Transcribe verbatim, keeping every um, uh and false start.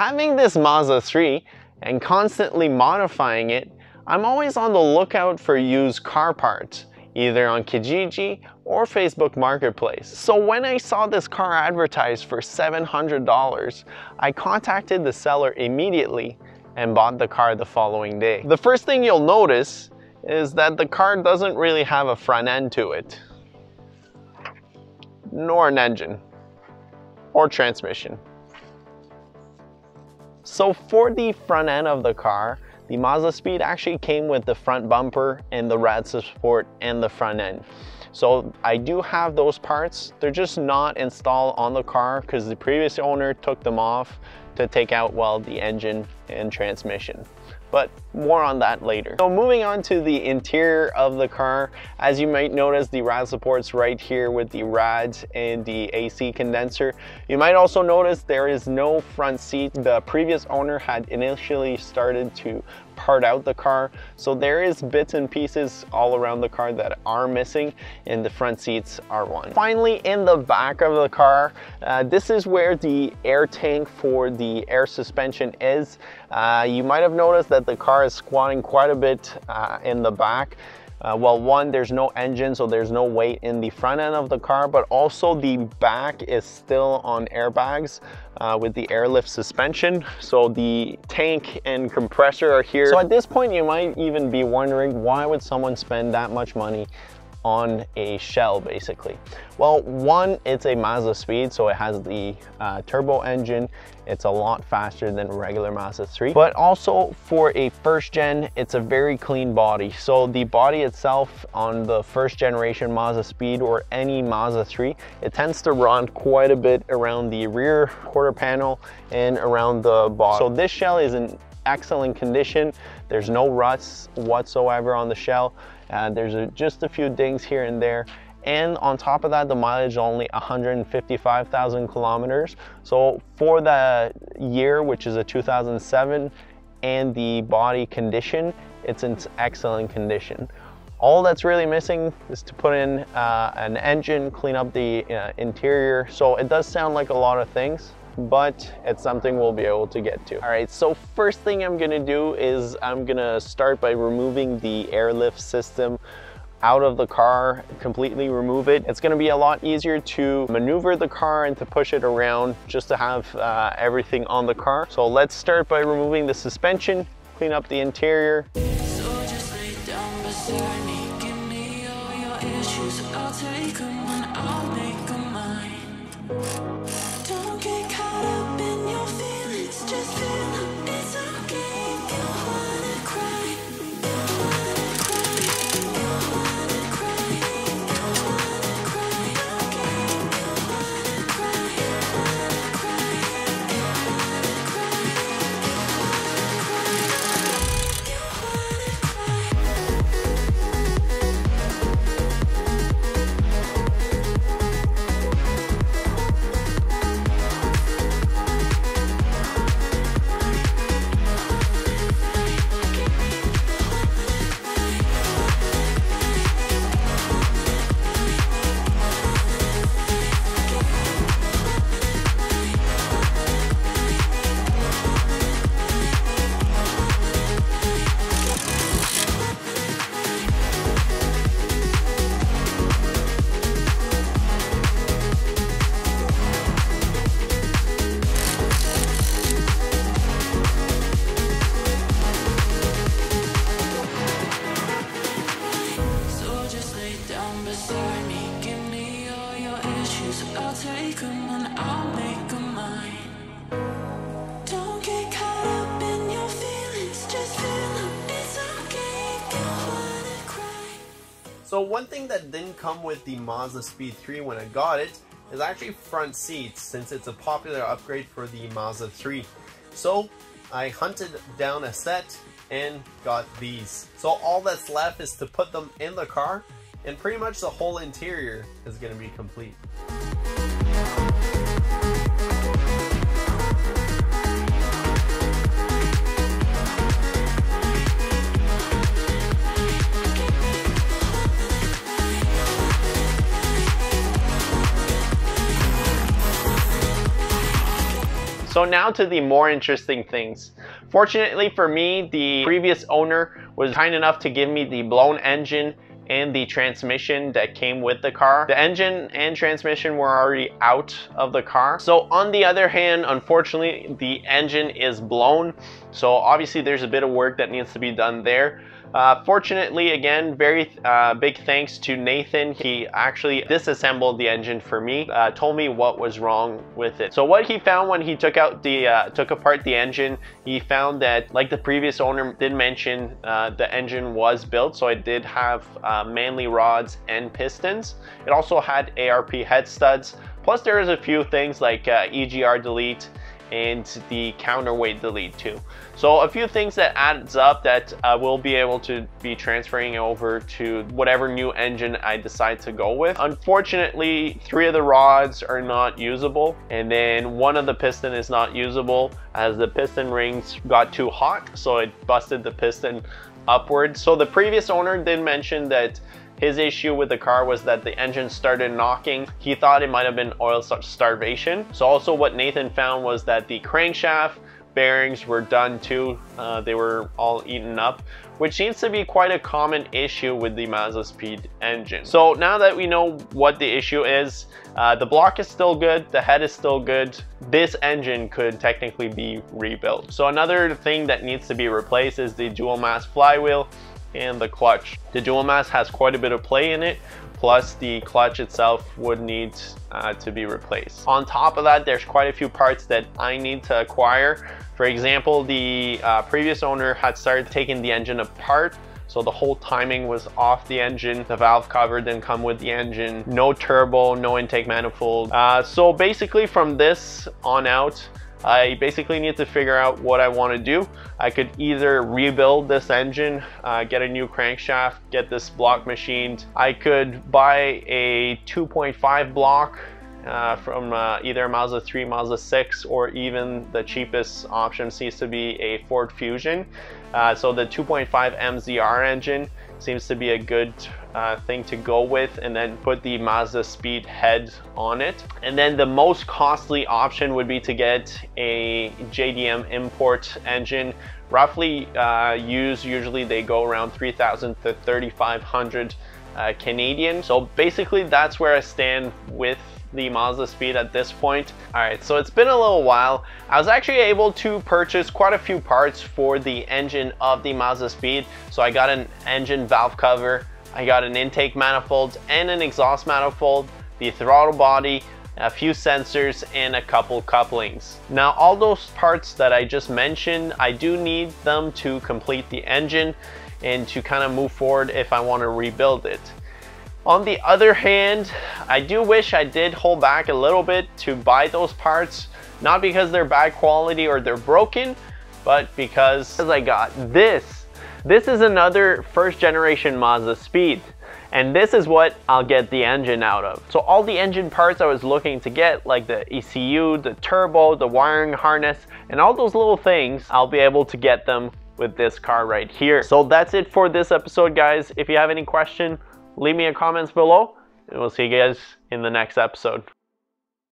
having this Mazda three and constantly modifying it, I'm always on the lookout for used car parts, either on Kijiji or Facebook Marketplace. So when I saw this car advertised for seven hundred dollars, I contacted the seller immediately and bought the car the following day. The first thing you'll notice is that the car doesn't really have a front end to it, nor an engine or transmission. So for the front end of the car, the Mazdaspeed actually came with the front bumper and the rad support and the front end. So I do have those parts. They're just not installed on the car because the previous owner took them off to take out, well, the engine and transmission. But more on that later. So moving on to the interior of the car, as you might notice, the rad support's right here with the rads and the A C condenser. You might also notice there is no front seat. The previous owner had initially started to part out the car, so there is bits and pieces all around the car that are missing, and the front seats are one. Finally, in the back of the car, uh, this is where the air tank for the air suspension is. Uh, you might have noticed that the car is squatting quite a bit uh, in the back. Uh, well, one, there's no engine, so there's no weight in the front end of the car, but also the back is still on airbags uh, with the airlift suspension. So the tank and compressor are here. So at this point, you might even be wondering, why would someone spend that much money on a shell, basically? Well, one, it's a Mazdaspeed, so it has the uh, turbo engine. It's a lot faster than regular Mazda three, but also for a first gen, it's a very clean body. So the body itself on the first generation Mazdaspeed or any Mazda three, it tends to rot quite a bit around the rear quarter panel and around the bottom. So this shell is an excellent condition. There's no ruts whatsoever on the shell. Uh, there's a, just a few dings here and there. And on top of that, the mileage is only one hundred fifty-five thousand kilometers. So for the year, which is a two thousand seven, and the body condition, it's in excellent condition. All that's really missing is to put in uh, an engine, clean up the uh, interior. So it does sound like a lot of things, but it's something we'll be able to get to. All right, so first thing I'm gonna do is I'm gonna start by removing the airlift system out of the car, completely remove it. It's gonna be a lot easier to maneuver the car and to push it around, just to have uh, everything on the car. So let's start by removing the suspension, clean up the interior. So just lay down beside me, give me all your issues, I'll take them and I'll make them mine. So one thing that didn't come with the Mazdaspeed three when I got it is actually front seats, since it's a popular upgrade for the Mazda three. So I hunted down a set and got these. So all that's left is to put them in the car, and pretty much the whole interior is going to be complete. So So now to the more interesting things. Fortunately for me, the previous owner was kind enough to give me the blown engine and the transmission that came with the car. The engine and transmission were already out of the car. So on the other hand, unfortunately, the engine is blown. So obviously there's a bit of work that needs to be done there. Uh, fortunately, again, very uh, big thanks to Nathan. He actually disassembled the engine for me, uh, told me what was wrong with it. So what he found when he took out the uh, took apart the engine, he found that, like the previous owner did mention, uh, the engine was built, so it did have uh, manly rods and pistons. It also had A R P head studs, plus there is a few things like uh, E G R delete and the counterweight delete too. So a few things that adds up that uh, we'll be able to be transferring over to whatever new engine I decide to go with. Unfortunately, three of the rods are not usable, and then one of the piston is not usable as the piston rings got too hot, so it busted the piston upwards. So the previous owner did mention that his issue with the car was that the engine started knocking. He thought it might have been oil starvation. So also what Nathan found was that the crankshaft bearings were done too. Uh, they were all eaten up, which seems to be quite a common issue with the Mazdaspeed engine. So now that we know what the issue is, uh, the block is still good, the head is still good. This engine could technically be rebuilt. So another thing that needs to be replaced is the dual mass flywheel and the clutch. The dual mass has quite a bit of play in it, plus the clutch itself would need uh, to be replaced. On top of that, there's quite a few parts that I need to acquire. For example, the uh, previous owner had started taking the engine apart, so the whole timing was off the engine. The valve cover didn't come with the engine, no turbo, no intake manifold. Uh, so basically from this on out, I basically need to figure out what I want to do. I could either rebuild this engine, uh, get a new crankshaft, get this block machined. I could buy a two point five block uh, from uh, either Mazda three, Mazda six, or even the cheapest option seems to be a Ford Fusion. Uh, so the two point five M Z R engine seems to be a good uh, thing to go with, and then put the Mazdaspeed head on it. And then the most costly option would be to get a J D M import engine. Roughly uh, used, usually they go around three thousand to thirty-five hundred uh, Canadian. So basically that's where I stand with the Mazdaspeed at this point. All right, so it's been a little while. I was actually able to purchase quite a few parts for the engine of the Mazdaspeed. So I got an engine valve cover, I got an intake manifold and an exhaust manifold, the throttle body, a few sensors, and a couple couplings. Now, all those parts that I just mentioned, I do need them to complete the engine and to kind of move forward if I want to rebuild it. On the other hand, I do wish I did hold back a little bit to buy those parts, not because they're bad quality or they're broken, but because I got this. This is another first generation Mazdaspeed, and this is what I'll get the engine out of. So all the engine parts I was looking to get, like the E C U, the turbo, the wiring harness, and all those little things, I'll be able to get them with this car right here. So that's it for this episode, guys. If you have any question, leave me a comment below, and we'll see you guys in the next episode.